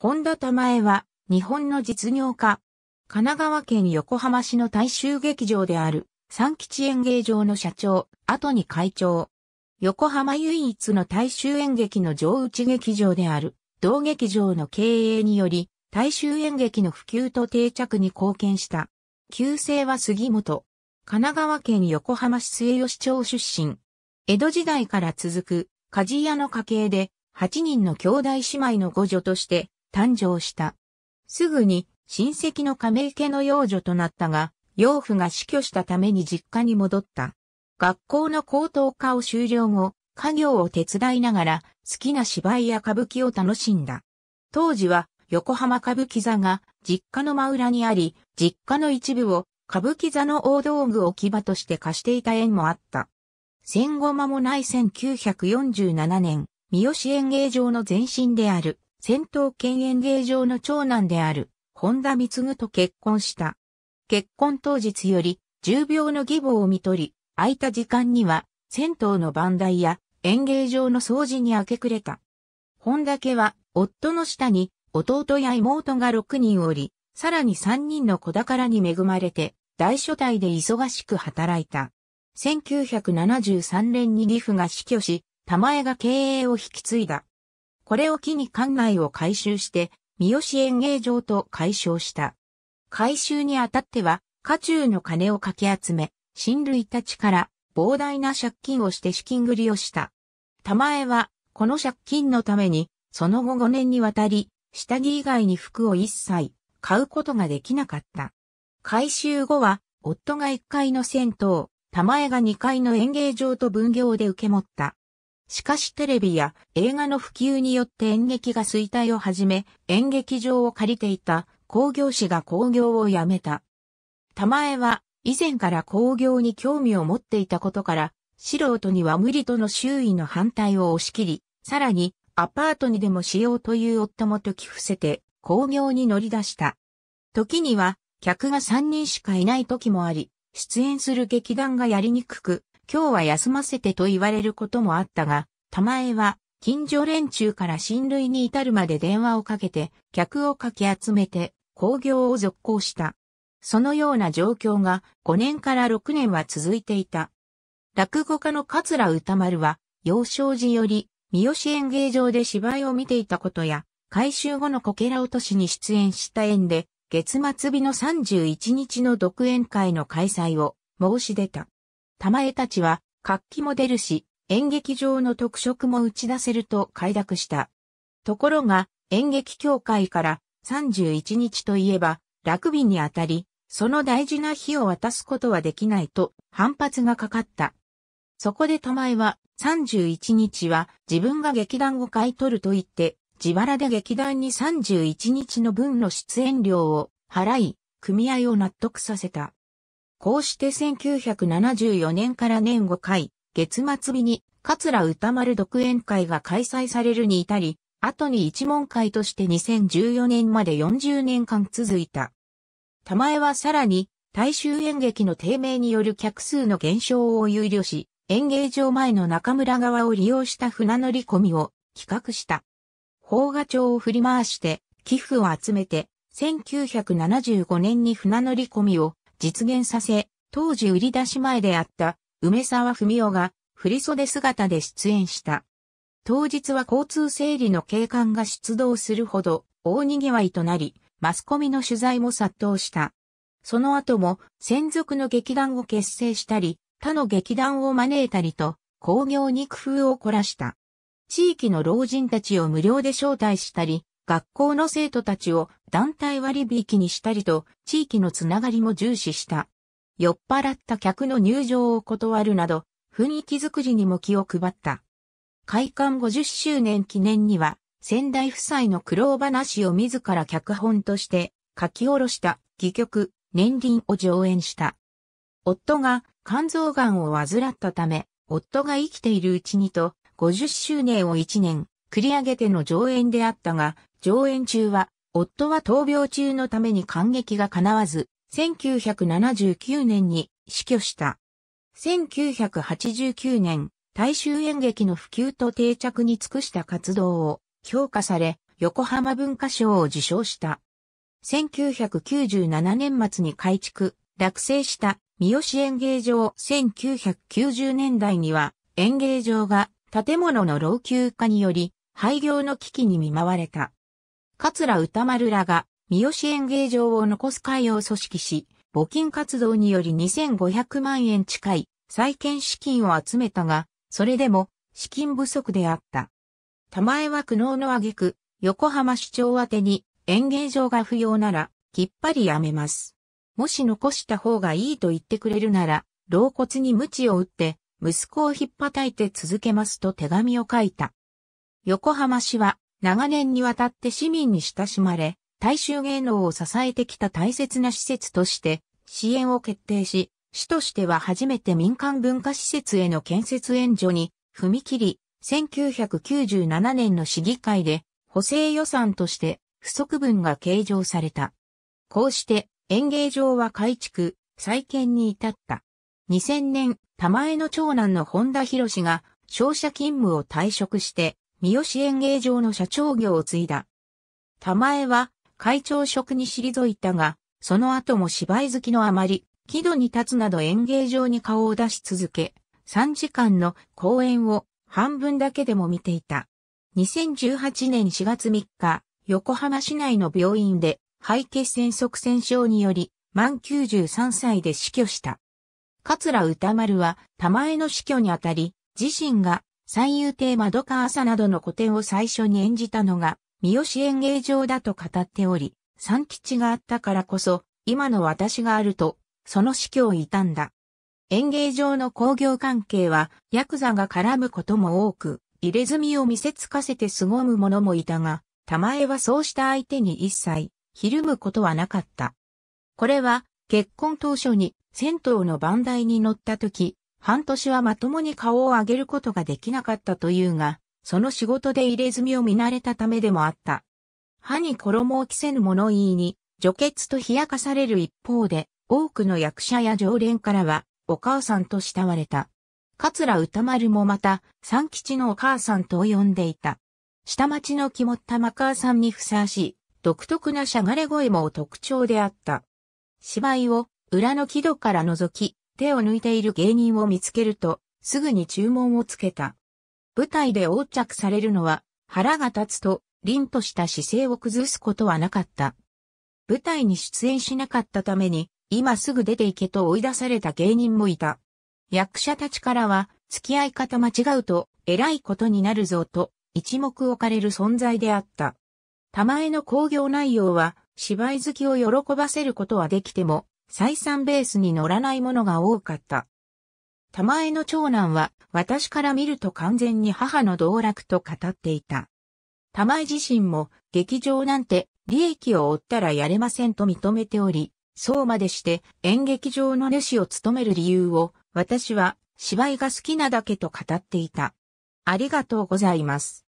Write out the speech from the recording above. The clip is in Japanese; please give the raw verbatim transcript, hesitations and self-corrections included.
本田珠恵は、日本の実業家。神奈川県横浜市の大衆劇場である、三吉演芸場の社長、後に会長。横浜唯一の大衆演劇の場内劇場である、同劇場の経営により、大衆演劇の普及と定着に貢献した。旧姓は杉本。神奈川県横浜市末吉町出身。江戸時代から続く、鍛冶屋の家系で、はちにんの兄弟姉妹の五女として、誕生した。すぐに親戚の亀井家の養女となったが、養父が死去したために実家に戻った。学校の高等科を修了後、家業を手伝いながら好きな芝居や歌舞伎を楽しんだ。当時は横浜歌舞伎座が実家の真裏にあり、実家の一部を歌舞伎座の大道具置き場として貸していた縁もあった。戦後間もないせんきゅうひゃくよんじゅうななねん、三好演芸場の前身である。銭湯兼演芸場の長男である本田貢と結婚した。結婚当日より重病の義母を看取り、空いた時間には銭湯の番台や演芸場の掃除に明け暮れた。本田家は夫の下に弟や妹がろくにんおり、さらにさんにんの子宝に恵まれて大所帯で忙しく働いた。せんきゅうひゃくななじゅうさんねんに義父が死去し、玉恵が経営を引き継いだ。これを機に館内を改修して、三好演芸場と改称した。改修にあたっては、家中の金をかき集め、親類たちから膨大な借金をして資金繰りをした。玉恵は、この借金のために、その後ごねんにわたり、下着以外に服を一切買うことができなかった。改修後は、夫がいっかいの銭湯、玉恵がにかいの演芸場と分業で受け持った。しかしテレビや映画の普及によって演劇が衰退をはじめ、演劇場を借りていた興行師が興行をやめた。玉恵は以前から興行に興味を持っていたことから、素人には無理との周囲の反対を押し切り、さらにアパートにでもしようという夫も説き伏せて興行に乗り出した。時には客がさんにんしかいない時もあり、出演する劇団がやりにくく、今日は休ませてと言われることもあったが、玉恵は近所連中から親類に至るまで電話をかけて客をかき集めて興行を続行した。そのような状況がごねんからろくねんは続いていた。落語家の桂歌丸は幼少時より三好演芸場で芝居を見ていたことや、改修後のこけら落としに出演した縁で、月末日のさんじゅういちにちの独演会の開催を申し出た。玉恵たちは活気も出るし、演劇場の特色も打ち出せると快諾した。ところが演劇協会からさんじゅういちにちといえば楽日にあたり、その大事な日を渡すことはできないと反発がかかった。そこで玉恵はさんじゅういちにちは自分が劇団を買い取ると言って、自腹で劇団にさんじゅういちにちの分の出演料を払い、組合を納得させた。こうしてせんきゅうひゃくななじゅうよねんから年ごかい、月末日に桂歌丸独演会が開催されるに至り、後に一門会としてにせんじゅうよねんまでよんじゅうねんかん続いた。玉恵はさらに大衆演劇の低迷による客数の減少を憂慮し、演芸場前の中村側を利用した船乗り込みを企画した。奉賀町を振り回して寄付を集めて、せんきゅうひゃくななじゅうごねんに船乗り込みを実現させ、当時売り出し前であった梅沢文雄が振袖姿で出演した。当日は交通整理の警官が出動するほど大賑わいとなり、マスコミの取材も殺到した。その後も専属の劇団を結成したり、他の劇団を招いたりと、興行に工夫を凝らした。地域の老人たちを無料で招待したり、学校の生徒たちを団体割引にしたりと、地域のつながりも重視した。酔っ払った客の入場を断るなど、雰囲気づくりにも気を配った。開館ごじゅっしゅうねん記念には、先代夫妻の苦労話を自ら脚本として書き下ろした戯曲、年輪を上演した。夫が肝臓がんを患ったため、夫が生きているうちにと、ごじゅっしゅうねんをいちねん繰り上げての上演であったが、上演中は、夫は闘病中のために観劇が叶わず、せんきゅうひゃくななじゅうきゅうねんに死去した。せんきゅうひゃくはちじゅうきゅうねん、大衆演劇の普及と定着に尽くした活動を評価され、横浜文化賞を受賞した。せんきゅうひゃくきゅうじゅうななねん末に改築、落成した三好演芸場。せんきゅうひゃくきゅうじゅうねんだいには演芸場が建物の老朽化により廃業の危機に見舞われた。桂歌丸らが三好演芸場を残す会を組織し、募金活動によりにせんごひゃくまんえん近い再建資金を集めたが、それでも資金不足であった。玉江は苦悩の挙句、横浜市長宛てに演芸場が不要ならきっぱりやめます。もし残した方がいいと言ってくれるなら、老骨に鞭を打って息子をひっぱたいて続けますと手紙を書いた。横浜市は長年にわたって市民に親しまれ、大衆芸能を支えてきた大切な施設として支援を決定し、市としては初めて民間文化施設への建設援助に踏み切り、せんきゅうひゃくきゅうじゅうななねんの市議会で補正予算として不足分が計上された。こうして演芸場は改築、再建に至った。にせんねん、玉江の長男の本田博が商社勤務を退職して、三好演芸場の社長業を継いだ。玉江は会長職に退いたが、その後も芝居好きのあまり、木戸に立つなど演芸場に顔を出し続け、さんじかんの公演を半分だけでも見ていた。にせんじゅうはちねんしがつみっか、横浜市内の病院で肺血栓塞栓症により、満きゅうじゅうさんさいで死去した。桂歌丸は玉江の死去にあたり、自身が三遊亭まどか朝などの古典を最初に演じたのが、三好演芸場だと語っており、三吉があったからこそ、今の私があると、その死去を悼んだ。演芸場の興行関係は、ヤクザが絡むことも多く、入れ墨を見せつかせて凄む者もいたが、玉江はそうした相手に一切、ひるむことはなかった。これは、結婚当初に、銭湯の番台に乗った時、半年はまともに顔を上げることができなかったというが、その仕事で入れ墨を見慣れたためでもあった。歯に衣を着せぬ物言いに、除血と冷やかされる一方で、多くの役者や常連からは、お母さんと慕われた。桂歌丸もまた、三吉のお母さんと呼んでいた。下町の肝っ玉母さんにふさわしい、独特なしゃがれ声も特徴であった。芝居を、裏の木戸から覗き、手を抜いている芸人を見つけると、すぐに注文をつけた。舞台で横着されるのは、腹が立つと、凛とした姿勢を崩すことはなかった。舞台に出演しなかったために、今すぐ出て行けと追い出された芸人もいた。役者たちからは、付き合い方間違うと、えらいことになるぞと、一目置かれる存在であった。玉江の興行内容は、芝居好きを喜ばせることはできても、採算ベースに乗らないものが多かった。玉江の長男は、私から見ると完全に母の道楽と語っていた。玉江自身も、劇場なんて、利益を負ったらやれませんと認めており、そうまでして演劇場の主を務める理由を、私は芝居が好きなだけと語っていた。ありがとうございます。